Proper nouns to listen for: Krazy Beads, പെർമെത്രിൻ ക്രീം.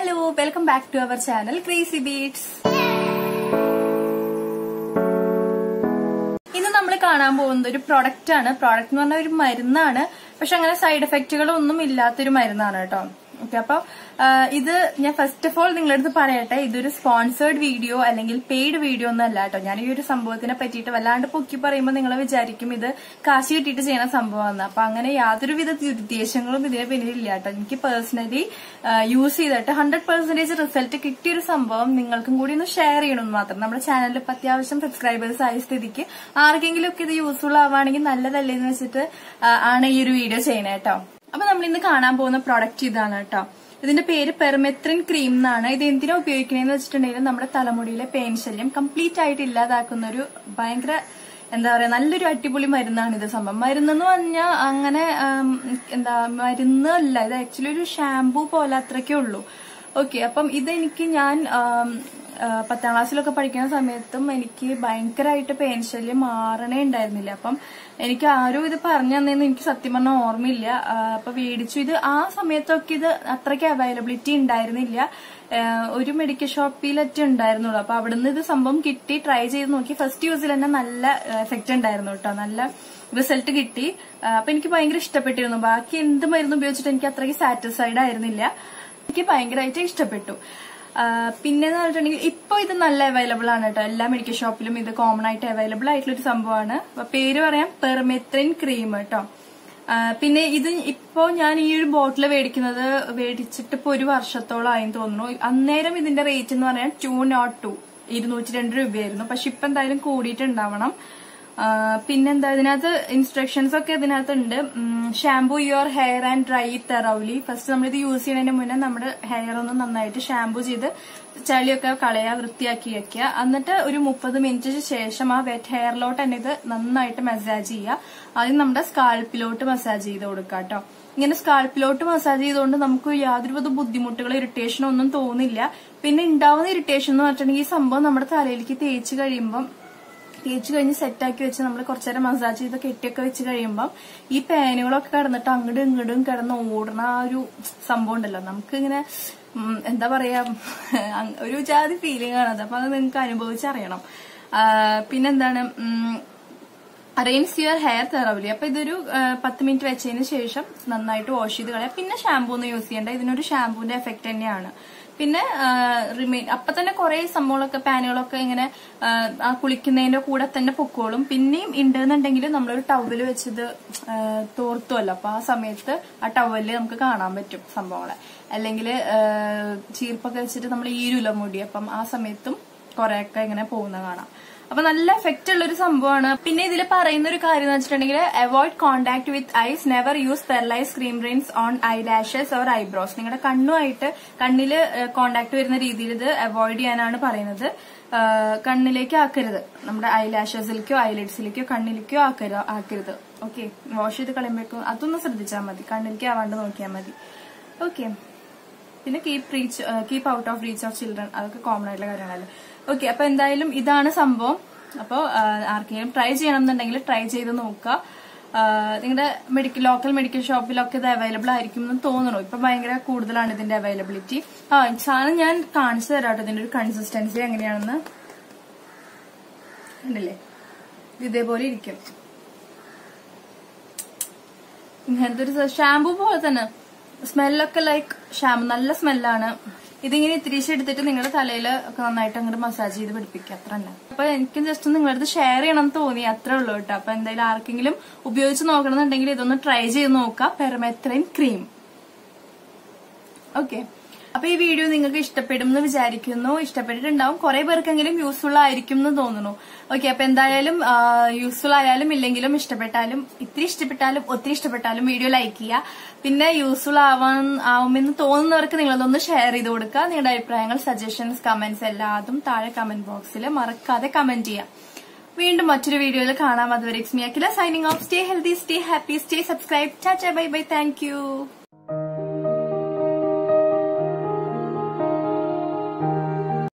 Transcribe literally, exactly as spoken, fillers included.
Hello, welcome back to our channel Krazy Beads. കാണാൻ പോകുന്ന ഒരു പ്രോഡക്റ്റ് ആണ്. പ്രോഡക്റ്റ് എന്ന് പറഞ്ഞാൽ ഒരു മരുന്നാണ്. പക്ഷെ അങ്ങനെ സൈഡ് എഫക്റ്റുകളൊന്നും ഇല്ലാത്തൊരു മരുന്നാണ് കേട്ടോ. ഓക്കെ, അപ്പൊ ഇത് ഞാൻ ഫസ്റ്റ് ഓഫ് ഓൾ നിങ്ങളടുത്ത് പറയട്ടെ, ഇതൊരു സ്പോൺസേർഡ് വീഡിയോ അല്ലെങ്കിൽ പെയ്ഡ് വീഡിയോ ഒന്നും അല്ല കേട്ടോ. ഞാൻ ഈ ഒരു സംഭവത്തിനെ പറ്റിയിട്ട് വല്ലാണ്ട് പൊക്കി പറയുമ്പോൾ നിങ്ങൾ വിചാരിക്കും ഇത് കാശ് കിട്ടിയിട്ട് ചെയ്യുന്ന സംഭവമാണ്. അപ്പൊ അങ്ങനെ യാതൊരുവിധ ഉദ്ദേശങ്ങളും ഇതിനെ പിന്നിലില്ല കേട്ടോ. എനിക്ക് പേഴ്സണലി യൂസ് ചെയ്തിട്ട് ഹൺഡ്രഡ് പെർസെന്റേജ് റിസൾട്ട് കിട്ടിയൊരു സംഭവം നിങ്ങൾക്കും കൂടി ഒന്ന് ഷെയർ ചെയ്യണമെന്ന് മാത്രം. നമ്മുടെ ചാനലിൽ ഇപ്പം അത്യാവശ്യം സബ്സ്ക്രൈബേഴ്സ് ആയ സ്ഥിതിക്ക് ആർക്കെങ്കിലും ഒക്കെ ഇത് യൂസ്ഫുൾ ആവുകയാണെങ്കിൽ നല്ലതല്ലേന്ന് വെച്ചിട്ട് ആണ് ഈ ഒരു വീഡിയോ ചെയ്യണേ കേട്ടോ. അപ്പൊ നമ്മൾ ഇന്ന് കാണാൻ പോകുന്ന പ്രോഡക്റ്റ് ഇതാണ് കേട്ടോ. ഇതിന്റെ പേര് പെർമെത്രിൻ ക്രീം എന്നാണ്. ഇത് എന്തിനാ ഉപയോഗിക്കണേന്ന് വെച്ചിട്ടുണ്ടെങ്കിൽ നമ്മുടെ തലമുടിയിലെ പെയിൻ ശല്യം കംപ്ലീറ്റ് ആയിട്ട് ഇല്ലാതാക്കുന്ന ഒരു ഭയങ്കര എന്താ പറയാ നല്ലൊരു അടിപൊളി മരുന്നാണ് ഇത് സംഭവം. മരുന്നെന്ന് പറഞ്ഞാൽ അങ്ങനെ എന്താ മരുന്ന് അല്ല, ഇത് ആക്ച്വലി ഒരു ഷാംപൂ പോലെ അത്രയ്ക്കേ ഉള്ളൂ. ഓക്കെ, അപ്പം ഇതെനിക്ക് ഞാൻ പത്താം ക്ലാസ്സിലൊക്കെ പഠിക്കുന്ന സമയത്തും എനിക്ക് ഭയങ്കരമായിട്ട് പെയിൻ ശല്യം മാറണേ ഉണ്ടായിരുന്നില്ല. അപ്പം എനിക്ക് ആരും ഇത് പറഞ്ഞു തന്നേന്ന് എനിക്ക് സത്യം പറഞ്ഞാൽ ഓർമ്മയില്ല. അപ്പൊ മേടിച്ചു. ഇത് ആ സമയത്തൊക്കെ ഇത് അത്രയ്ക്ക് അവൈലബിലിറ്റി ഉണ്ടായിരുന്നില്ല, ഒരു മെഡിക്കൽ ഷോപ്പിലൊക്കെ ഉണ്ടായിരുന്നുള്ളൂ. അപ്പൊ അവിടുന്ന് ഇത് സംഭവം കിട്ടി, ട്രൈ ചെയ്ത് നോക്കി. ഫസ്റ്റ് യൂസിൽ തന്നെ നല്ല എഫക്റ്റ് ഉണ്ടായിരുന്നു കേട്ടോ, നല്ല റിസൾട്ട് കിട്ടി. അപ്പൊ എനിക്ക് ഭയങ്കര ഇഷ്ടപ്പെട്ടിരുന്നു. ബാക്കി എന്ത് മരുന്ന് ഉപയോഗിച്ചിട്ട് എനിക്ക് അത്രയ്ക്ക് സാറ്റിസ്ഫൈഡ് ആയിരുന്നില്ല, എനിക്ക് ഭയങ്കരമായിട്ട് ഇഷ്ടപ്പെട്ടു. പിന്നെന്ന് പറഞ്ഞിട്ടുണ്ടെങ്കിൽ ഇപ്പൊ ഇത് നല്ല അവൈലബിൾ ആണ് കേട്ടോ. എല്ലാ മെഡിക്കൽ ഷോപ്പിലും ഇത് കോമൺ ആയിട്ട് അവൈലബിൾ ആയിട്ടുള്ള ഒരു സംഭവമാണ്. അപ്പൊ പേര് പറയാം, പെർമെത്രിൻ ക്രീം കേട്ടോ. പിന്നെ ഇത് ഇപ്പോ ഞാൻ ഈ ഒരു ബോട്ടിൽ മേടിക്കുന്നത് മേടിച്ചിട്ട് ഇപ്പൊ ഒരു വർഷത്തോളം ആയെന്ന് തോന്നുന്നു. അന്നേരം ഇതിന്റെ റേറ്റ് എന്ന് പറയാൻ ടു നോട്ട് ടു ഇരുന്നൂറ്റി രണ്ട് രൂപയായിരുന്നു. പക്ഷെ ഇപ്പൊ എന്തായാലും കൂടിയിട്ടുണ്ടാവണം. പിന്നെന്താ ഇതിനകത്ത് ഇൻസ്ട്രക്ഷൻസ് ഒക്കെ ഇതിനകത്തുണ്ട്. Shampoo your hair and dry thoroughly. First നമ്മളിത് യൂസ് ചെയ്യുന്നതിന് മുന്നേ നമ്മുടെ ഹെയർ ഒന്ന് നന്നായിട്ട് ഷാംപൂ ചെയ്ത് ചളിയൊക്കെ കളയുക, വൃത്തിയാക്കി വെക്കുക. എന്നിട്ട് ഒരു മുപ്പത് മിനിറ്റിന് ശേഷം ആ വെറ്റ് ഹെയറിലോട്ട് തന്നെ ഇത് നന്നായിട്ട് മസാജ് ചെയ്യുക. ആദ്യം നമ്മുടെ സ്കാൾപ്പിലോട്ട് മസാജ് ചെയ്ത് കൊടുക്കുക കേട്ടോ. ഇങ്ങനെ സ്കാൾപ്പിലോട്ട് മസാജ് ചെയ്തുകൊണ്ട് നമുക്ക് യാതൊരുവിധ ബുദ്ധിമുട്ടുകളോ ഇറിറ്റേഷനോ ഒന്നും തോന്നില്ല. പിന്നെ ഉണ്ടാവുന്ന ഇറിറ്റേഷൻ എന്ന് പറഞ്ഞിട്ടുണ്ടെങ്കിൽ ഈ സംഭവം നമ്മുടെ തലയിലേക്ക് തേച്ച് കഴിയുമ്പം തേച്ച് കഴിഞ്ഞ് സെറ്റാക്കി വെച്ച് നമ്മൾ കുറച്ചേരം മസാജ് ചെയ്ത് കെട്ടിയൊക്കെ വെച്ച് കഴിയുമ്പം ഈ പാനുകളൊക്കെ കിടന്നിട്ട് അങ്ങോട്ടും ഇങ്ങോട്ടും കിടന്ന് ഓടുന്ന ആ ഒരു സംഭവം ഉണ്ടല്ലോ, നമുക്ക് ഇങ്ങനെ എന്താ പറയാ ഒരു ജാതി ഫീലിംഗ് ആണത്. അപ്പൊ അത് നിങ്ങൾക്ക് അനുഭവിച്ചറിയണം. പിന്നെന്താണ് അറേഞ്ച് യുവർ ഹെയർ തെറവിലി. അപ്പൊ ഇതൊരു പത്ത് മിനിറ്റ് വെച്ചതിന് ശേഷം നന്നായിട്ട് വാഷ് ചെയ്ത് കളയാം. പിന്നെ ഷാംപൂ ഒന്നും യൂസ് ചെയ്യേണ്ട, ഇതിനൊരു ഷാംപൂവിന്റെ എഫക്ട് തന്നെയാണ്. പിന്നെ റിമൈൻ അപ്പൊ തന്നെ കുറെ സംഭവങ്ങളൊക്കെ പാനുകളൊക്കെ ഇങ്ങനെ കുളിക്കുന്നതിന്റെ കൂടെ തന്നെ പൊക്കോളും. പിന്നെയും ഉണ്ടെന്നുണ്ടെങ്കിൽ നമ്മളൊരു ടവല് വെച്ചത് തോർത്തുമല്ലോ, അപ്പൊ ആ സമയത്ത് ആ ടവലില് നമുക്ക് കാണാൻ പറ്റും സംഭവങ്ങളെ. അല്ലെങ്കിൽ ചീർപ്പൊക്കെ വെച്ചിട്ട് നമ്മൾ ഈരുല മുടി, അപ്പം ആ സമയത്തും കുറെയൊക്കെ ഇങ്ങനെ പോകുന്ന കാണാം. അപ്പൊ നല്ല എഫക്റ്റ് ഉള്ളൊരു സംഭവമാണ്. പിന്നെ ഇതിൽ പറയുന്ന ഒരു കാര്യം എന്ന് വെച്ചിട്ടുണ്ടെങ്കിൽ avoid contact with eyes, never use paralyse cream rinse on I lashes or eyebrows. നിങ്ങളുടെ കണ്ണുമായിട്ട് കണ്ണില് കോണ്ടാക്ട് വരുന്ന രീതിയിൽ ഇത് അവോയ്ഡ് ചെയ്യാനാണ് പറയുന്നത്. കണ്ണിലേക്ക് ആക്കരുത്, നമ്മുടെ ഐ ലാഷസിലേക്കോ ഐലിഡ്സിലേക്കോ കണ്ണിലേക്കോ ആക്കരുത്. ഓക്കെ, വാഷ് ചെയ്ത് കളയുമ്പോഴേക്കും അതൊന്ന് ശ്രദ്ധിച്ചാൽ മതി, കണ്ണിലേക്ക് ആവാണ്ട് നോക്കിയാൽ മതി. ഓക്കെ, പിന്നെ keep reach keep out of reach of children, അതൊക്കെ കോമൺ ആയിട്ടുള്ള കാര്യങ്ങളല്ലേ. ഓക്കെ, അപ്പൊ എന്തായാലും ഇതാണ് സംഭവം. അപ്പോൾ ആർക്കെങ്കിലും ട്രൈ ചെയ്യണം എന്നുണ്ടെങ്കിൽ ട്രൈ ചെയ്ത് നോക്കുക. നിങ്ങളുടെ മെഡിക്കൽ ലോക്കൽ മെഡിക്കൽ ഷോപ്പിലൊക്കെ ഇത് അവൈലബിൾ ആയിരിക്കും എന്ന് തോന്നുന്നു. ഇപ്പൊ ഭയങ്കര കൂടുതലാണ് ഇതിന്റെ അവൈലബിലിറ്റി. ആ സാധനം ഞാൻ കാണിച്ചു തരാട്ടോ, ഇതിന്റെ ഒരു കൺസിസ്റ്റൻസി എങ്ങനെയാണെന്ന് കണ്ടില്ലേ, ഇതേപോലെ ഇരിക്കും. ഇങ്ങനത്തെ ഒരു ഷാംപൂ പോലെ തന്നെ സ്മെല്ലൊക്കെ ലൈക്ക് ഷാംപൂ, നല്ല സ്മെല്ലാണ്. ഇതിങ്ങനെ തിരിച്ചെടുത്തിട്ട് നിങ്ങളുടെ തലയിൽ ഒക്കെ നന്നായിട്ട് അങ്ങോട്ട് മസാജ് ചെയ്ത് പിടിപ്പിക്കുക, അത്ര തന്നെ. അപ്പൊ എനിക്ക് ജസ്റ്റ് നിങ്ങളടുത്ത് ഷെയർ ചെയ്യണമെന്ന് തോന്നി, അത്രേ ഉള്ളൂ കേട്ടോ. അപ്പൊ എന്തായാലും ആർക്കെങ്കിലും ഉപയോഗിച്ച് നോക്കണമെന്നുണ്ടെങ്കിൽ ഇതൊന്ന് ട്രൈ ചെയ്ത് നോക്കാം, പെർമെത്രിൻ ക്രീം. ഓക്കെ, അപ്പൊ ഈ വീഡിയോ നിങ്ങൾക്ക് ഇഷ്ടപ്പെടും എന്ന് വിചാരിക്കുന്നു. ഇഷ്ടപ്പെട്ടിട്ടുണ്ടാവും, കുറെ പേർക്കെങ്കിലും യൂസ്ഫുൾ ആയിരിക്കും എന്ന് തോന്നുന്നു. ഓക്കെ, അപ്പൊ എന്തായാലും യൂസ്ഫുൾ ആയാലും ഇല്ലെങ്കിലും ഇഷ്ടപ്പെട്ടാലും ഇത്തിരി ഇഷ്ടപ്പെട്ടാലും ഒത്തിരി ഇഷ്ടപ്പെട്ടാലും വീഡിയോ ലൈക്ക് ചെയ്യുക. പിന്നെ യൂസ്ഫുൾ ആവാൻ ആവുമെന്ന് തോന്നുന്നവർക്ക് നിങ്ങളതൊന്ന് ഷെയർ ചെയ്ത് കൊടുക്കുക. നിങ്ങളുടെ അഭിപ്രായങ്ങൾ, സജഷൻസ്, കമന്റ്സ് എല്ലാതും താഴെ കമന്റ് ബോക്സിൽ മറക്കാതെ കമന്റ് ചെയ്യാം. വീണ്ടും മറ്റൊരു വീഡിയോയിൽ കാണാം. അതുവരെ signing off. Stay healthy, stay happy, stay subscribe. Tata, bye bye, thank U.